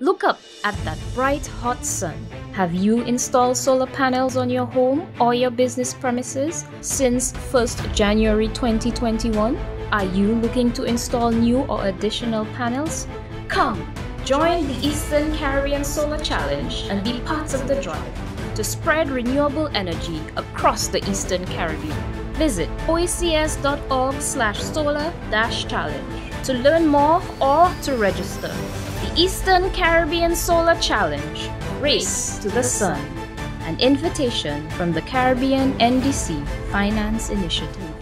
Look up at that bright hot sun. Have you installed solar panels on your home or your business premises since 1st January 2021? Are you looking to install new or additional panels? Come, join the Eastern Caribbean Solar Challenge and be part of the drive to spread renewable energy across the Eastern Caribbean. Visit oecs.org/solar-challenge to learn more or to register. The Eastern Caribbean Solar Challenge, Race to the Sun, an invitation from the Caribbean NDC Finance Initiative.